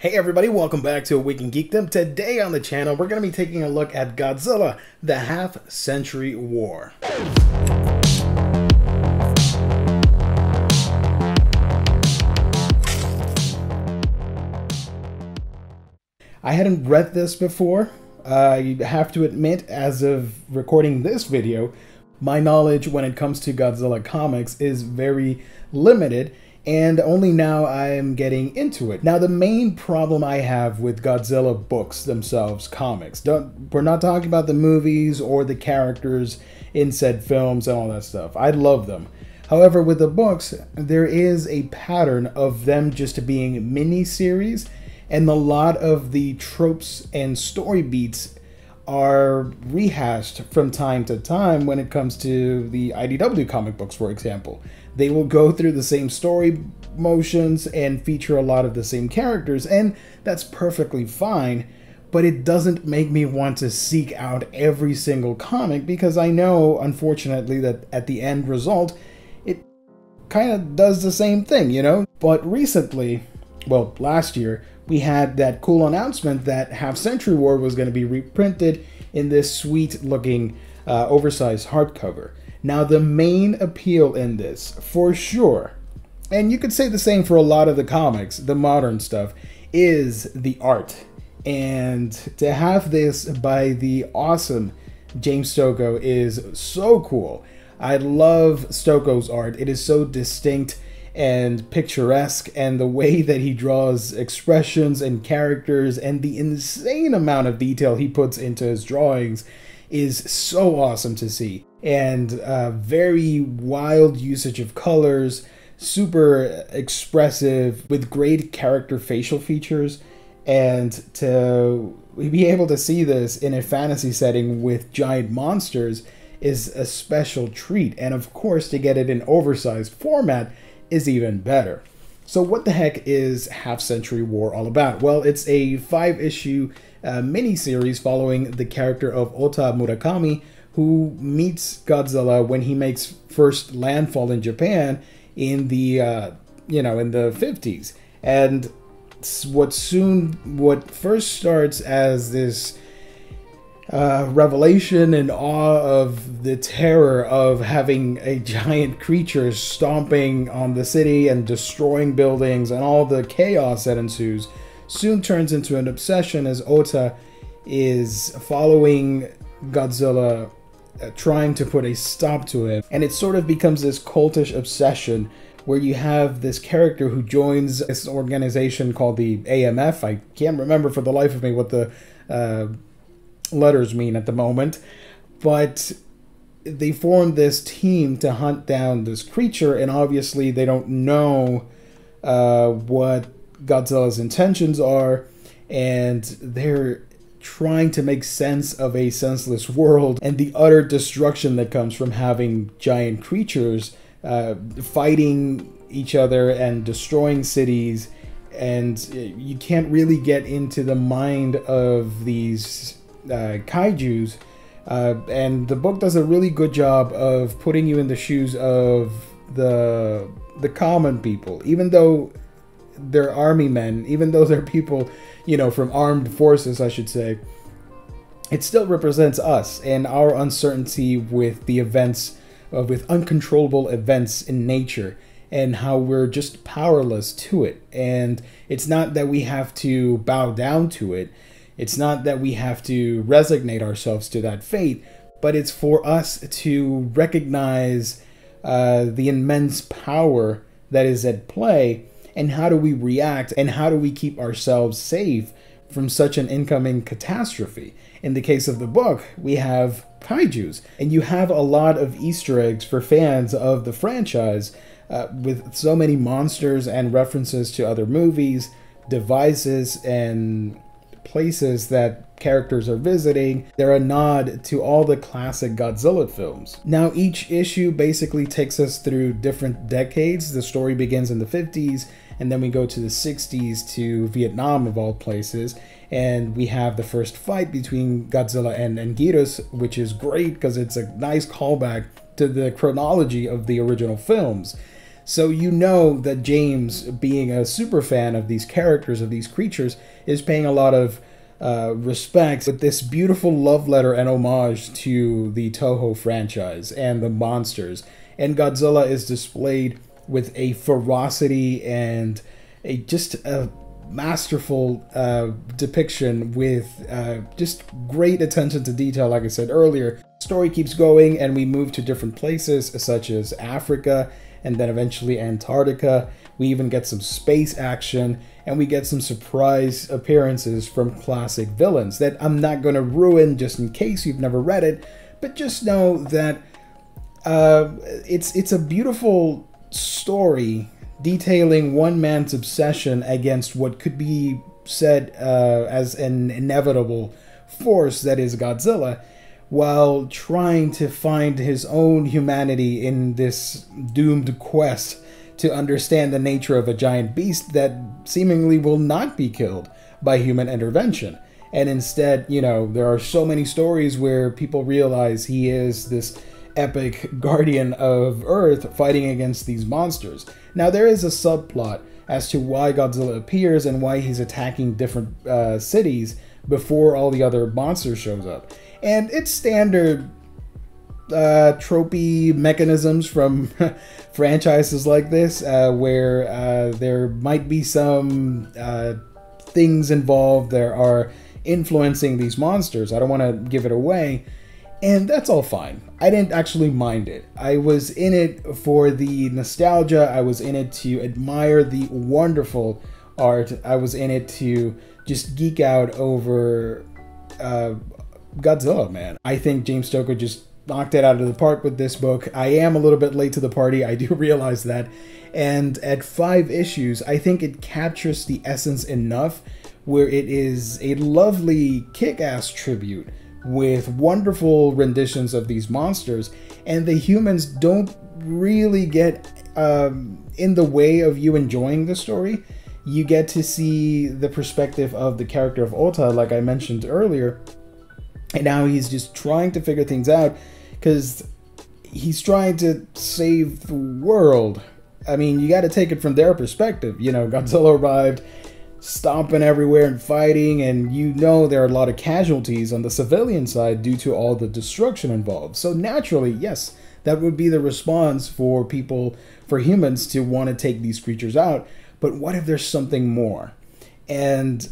Hey everybody, welcome back to A Week in Geekdom. Today on the channel, we're going to be taking a look at Godzilla, the Half Century War. I hadn't read this before. I have to admit, as of recording this video, my knowledge when it comes to Godzilla comics is very limited. And only now I am getting into it. Now, the main problem I have with Godzilla books themselves, comics, we're not talking about the movies or the characters in said films and all that stuff. I love them. However, with the books, there is a pattern of them just being mini-series, and a lot of the tropes and story beats are rehashed from time to time when it comes to the IDW comic books, for example. They will go through the same story motions and feature a lot of the same characters, and that's perfectly fine, but it doesn't make me want to seek out every single comic because I know, unfortunately, that at the end result, it kind of does the same thing, you know? But recently, well, last year, we had that cool announcement that Half Century War was going to be reprinted in this sweet-looking oversized hardcover. Now, the main appeal in this, for sure, and you could say the same for a lot of the comics, the modern stuff, is the art. And to have this by the awesome James Stokoe is so cool. I love Stokoe's art. It is so distinct and picturesque, and the way that he draws expressions and characters and the insane amount of detail he puts into his drawings is so awesome to see. And very wild usage of colors, super expressive, with great character facial features, and to be able to see this in a fantasy setting with giant monsters is a special treat, and of course to get it in oversized format is even better. So what the heck is Half Century War all about? Well, it's a 5-issue miniseries following the character of Ota Murakami, who meets Godzilla when he makes first landfall in Japan in the in the 50s, and what first starts as this revelation and awe of the terror of having a giant creature stomping on the city and destroying buildings and all the chaos that ensues soon turns into an obsession as Ota is following Godzilla, trying to put a stop to him, and it sort of becomes this cultish obsession where you have this character who joins this organization called the AMF. I can't remember for the life of me what the letters mean at the moment, but they form this team to hunt down this creature, and obviously they don't know what Godzilla's intentions are, and they're trying to make sense of a senseless world and the utter destruction that comes from having giant creatures fighting each other and destroying cities. And you can't really get into the mind of these kaijus, and the book does a really good job of putting you in the shoes of the common people, even though they're army men, even though they're people, you know, from armed forces, I should say. It still represents us and our uncertainty with the events, with uncontrollable events in nature, and how we're just powerless to it. And it's not that we have to bow down to it. It's not that we have to resignate ourselves to that fate, but it's for us to recognize the immense power that is at play. And how do we react, and how do we keep ourselves safe from such an incoming catastrophe? In the case of the book, we have kaijus, and you have a lot of Easter eggs for fans of the franchise, with so many monsters and references to other movies, devices, and places that characters are visiting. They're a nod to all the classic Godzilla films. Now, each issue basically takes us through different decades. The story begins in the 50s, and then we go to the 60s, to Vietnam of all places, and we have the first fight between Godzilla and Anguirus, which is great because it's a nice callback to the chronology of the original films. So you know that James, being a super fan of these characters, of these creatures, is paying a lot of respect with this beautiful love letter and homage to the Toho franchise and the monsters. And Godzilla is displayed with a ferocity and a just a masterful depiction with just great attention to detail, like I said earlier. Story keeps going and we move to different places such as Africa and then eventually Antarctica. We even get some space action and we get some surprise appearances from classic villains that I'm not going to ruin just in case you've never read it, but just know that it's a beautiful story detailing one man's obsession against what could be said as an inevitable force that is Godzilla, while trying to find his own humanity in this doomed quest to understand the nature of a giant beast that seemingly will not be killed by human intervention. And instead, you know, there are so many stories where people realize he is this epic guardian of Earth fighting against these monsters. Now, there is a subplot as to why Godzilla appears and why he's attacking different cities before all the other monsters shows up. And it's standard tropey mechanisms from franchises like this, where there might be some things involved that are influencing these monsters. I don't want to give it away. And that's all fine. I didn't actually mind it. I was in it for the nostalgia. I was in it to admire the wonderful art. I was in it to just geek out over Godzilla, man. I think James Stokoe just knocked it out of the park with this book. I am a little bit late to the party, I do realize that. And at 5 issues, I think it captures the essence enough where it is a lovely kick-ass tribute with wonderful renditions of these monsters, and the humans don't really get in the way of you enjoying the story. You get to see the perspective of the character of Ota, like I mentioned earlier, and now he's just trying to figure things out because he's trying to save the world. I mean, you got to take it from their perspective. You know, Godzilla arrived, stomping everywhere and fighting, and you know there are a lot of casualties on the civilian side due to all the destruction involved. So naturally, yes, that would be the response for people, for humans, to want to take these creatures out. But what if there's something more? And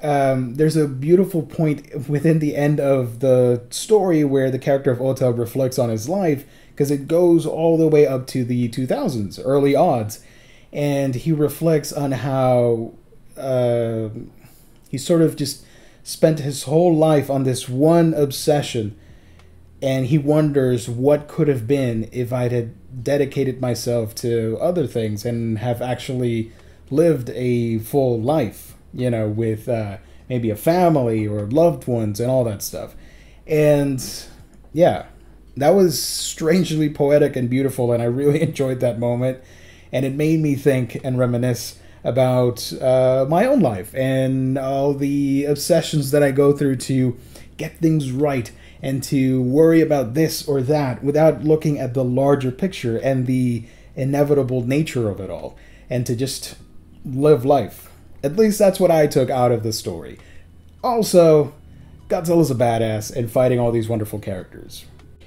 there's a beautiful point within the end of the story where the character of Ota reflects on his life, because it goes all the way up to the 2000s, early odds. And he reflects on how he sort of just spent his whole life on this one obsession, and he wonders what could have been if I had dedicated myself to other things and have actually lived a full life, you know, with maybe a family or loved ones and all that stuff. And yeah, that was strangely poetic and beautiful, and I really enjoyed that moment, and it made me think and reminisce about my own life and all the obsessions that I go through to get things right and to worry about this or that without looking at the larger picture and the inevitable nature of it all, and to just live life. At least that's what I took out of the story. Also, Godzilla's a badass and fighting all these wonderful characters.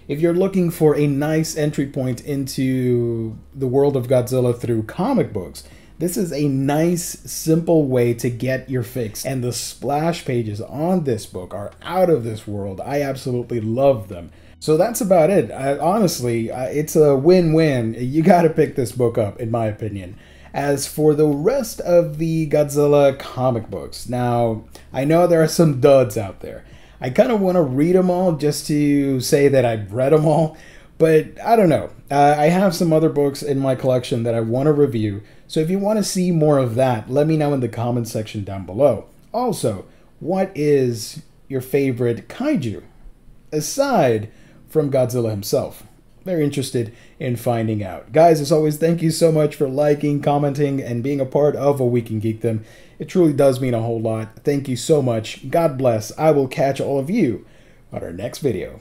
If you're looking for a nice entry point into the world of Godzilla through comic books, this is a nice, simple way to get your fix, and the splash pages on this book are out of this world. I absolutely love them. So that's about it. Honestly, it's a win-win. You gotta pick this book up, in my opinion. As for the rest of the Godzilla comic books, now, I know there are some duds out there. I kind of want to read them all just to say that I've read them all, but I don't know. I have some other books in my collection that I want to review, so if you want to see more of that, let me know in the comments section down below. Also, what is your favorite kaiju, aside from Godzilla himself? Very interested in finding out. Guys, as always, thank you so much for liking, commenting, and being a part of A Week in Geekdom. It truly does mean a whole lot. Thank you so much. God bless. I will catch all of you on our next video.